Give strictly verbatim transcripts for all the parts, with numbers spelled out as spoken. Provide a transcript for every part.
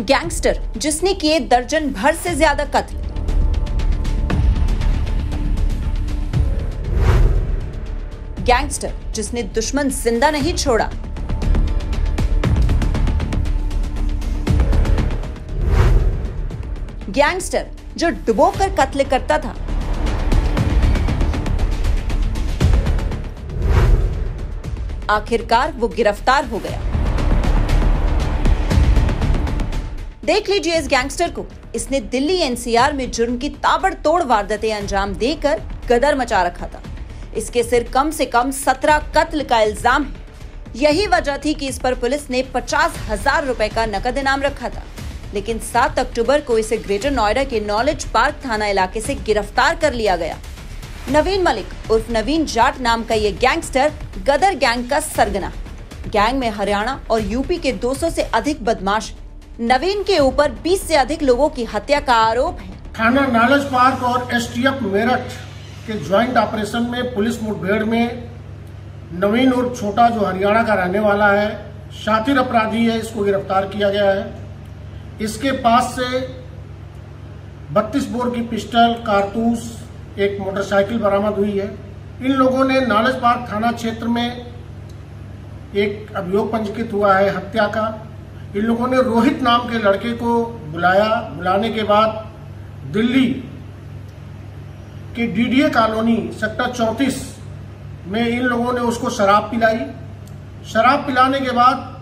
Gangster जिसने किए दर्जन भर से ज्यादा कत्ल। गैंगस्टर जिसने दुश्मन जिंदा नहीं छोड़ा। गैंगस्टर जो डुबोकर कत्ल करता था। आखिरकार वो गिरफ्तार हो गया। देख लीजिए इस गैंगस्टर को, इसने दिल्ली एनसीआर में जुर्म की ताबड़तोड़ वारदातें अंजाम देकर गदर मचा रखा था। इसके सिर कम से कम सत्रह कत्ल का इल्जाम है। यही वजह थी कि इस पर पुलिस ने पचास हजार रुपए का नकद इनाम रखा था, लेकिन सात अक्टूबर को इसे ग्रेटर नोएडा के नॉलेज पार्क थाना इलाके से गिरफ्तार कर लिया गया। नवीन मलिक उर्फ नवीन जाट नाम का ये गैंगस्टर गदर गैंग का सरगना। गैंग में हरियाणा और यूपी के दो सौ से अधिक बदमाश। नवीन के ऊपर बीस से अधिक लोगों की हत्या का आरोप है। थाना नॉलेज पार्क और एसटीएफ मेरठ के ज्वाइंट ऑपरेशन में पुलिस मुठभेड़ में नवीन उर्फ छोटा, जो हरियाणा का रहने वाला है, शातिर अपराधी है, इसको गिरफ्तार किया गया है। इसके पास से बत्तीस बोर की पिस्टल, कारतूस, एक मोटरसाइकिल बरामद हुई है। इन लोगों ने नॉलेज पार्क थाना क्षेत्र में एक अभियोग पंजीकृत हुआ है हत्या का। इन लोगों ने रोहित नाम के लड़के को बुलाया। बुलाने के बाद दिल्ली के डीडीए कॉलोनी सेक्टर चौंतीस में इन लोगों ने उसको शराब पिलाई। शराब पिलाने के बाद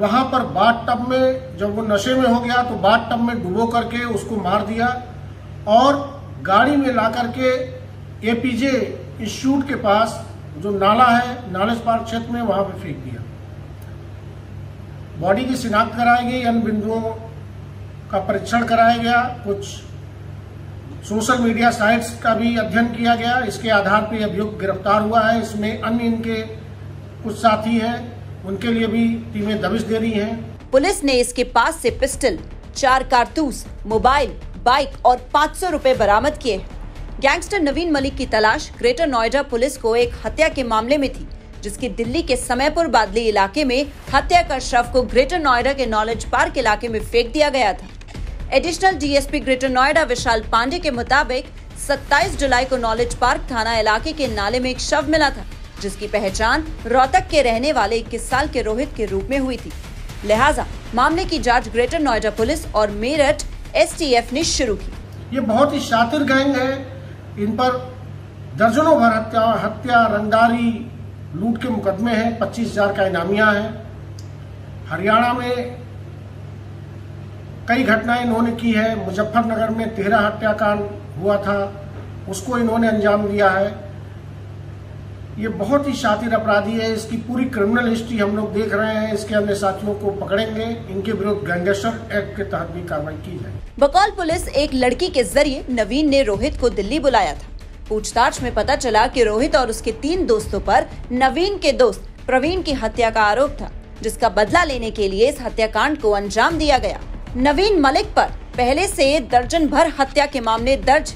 वहां पर बाथ टब में, जब वो नशे में हो गया तो बाथ टब में डुबो करके उसको मार दिया और गाड़ी में ला करके एपीजे इंस्टीट्यूट के पास जो नाला है नॉलेज पार्क क्षेत्र में, वहां पे फेंक दिया। बॉडी की शिनाख्त कराई गई, अन्य बिंदुओं का परीक्षण कराया गया, कुछ सोशल मीडिया साइट्स का भी अध्ययन किया गया। इसके आधार पर अभियुक्त गिरफ्तार हुआ है। इसमें अन्य इनके कुछ साथी हैं, उनके लिए भी टीमें दबिश दे रही हैं। पुलिस ने इसके पास से पिस्टल, चार कारतूस, मोबाइल, बाइक और पाँच सौ रुपए बरामद किए। गैंगस्टर नवीन मलिक की तलाश ग्रेटर नोएडा पुलिस को एक हत्या के मामले में थी, जिसकी दिल्ली के समयपुर बादली इलाके में हत्या का शव को ग्रेटर नोएडा के नॉलेज पार्क इलाके में फेंक दिया गया था। Additional DSP greater Noida Vishal Pandey के मुताबिक सत्ताईस जुलाई को नॉलेज पार्क थाना इलाके के नाले में एक शव मिला था, जिसकी पहचान रोहतक के रहने वाले इक्कीस साल के रोहित के रूप में हुई थी। लिहाजा मामले की जाँच ग्रेटर नोएडा पुलिस और मेरठ एसटीएफ ने शुरू की। ये बहुत ही शातिर गैंग है। इन पर दर्जनों भर हत्या, हत्या रंगदारी, लूट के मुकदमे हैं। पच्चीस हजार का इनामिया है। हरियाणा में कई घटनाएं इन्होंने की है। मुजफ्फरनगर में तेरह हत्याकांड हुआ था, उसको इन्होंने अंजाम दिया है। ये बहुत ही शातिर अपराधी है। इसकी पूरी क्रिमिनल हिस्ट्री हम लोग देख रहे हैं। इसके अन्य साथियों को पकड़ेंगे। इनके विरुद्ध गैंगस्टर एक्ट के तहत भी कार्रवाई की जाए। बकौल पुलिस एक लड़की के जरिए नवीन ने रोहित को दिल्ली बुलाया था। पूछताछ में पता चला कि रोहित और उसके तीन दोस्तों पर नवीन के दोस्त प्रवीण की हत्या का आरोप था, जिसका बदला लेने के लिए इस हत्याकांड को अंजाम दिया गया। नवीन मलिक पर पहले से दर्जन भर हत्या के मामले दर्ज।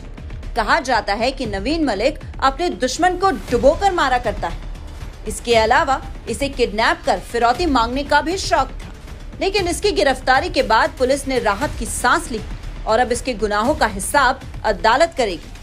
कहा जाता है कि नवीन मलिक अपने दुश्मन को डुबोकर मारा करता है। इसके अलावा इसे किडनैप कर फिरौती मांगने का भी शौक था, लेकिन इसकी गिरफ्तारी के बाद पुलिस ने राहत की सांस ली और अब इसके गुनाहों का हिसाब अदालत करेगी।